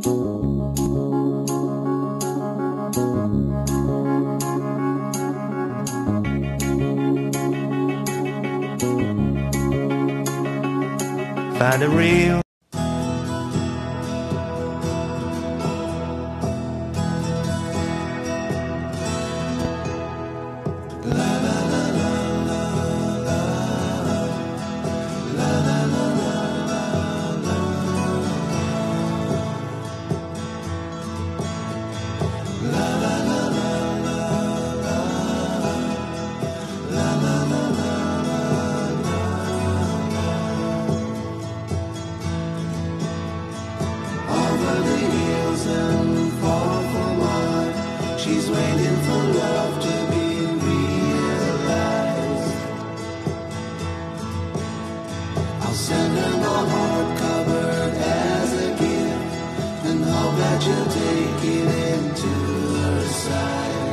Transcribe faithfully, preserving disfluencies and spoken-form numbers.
Find a real that you'll take it into her side.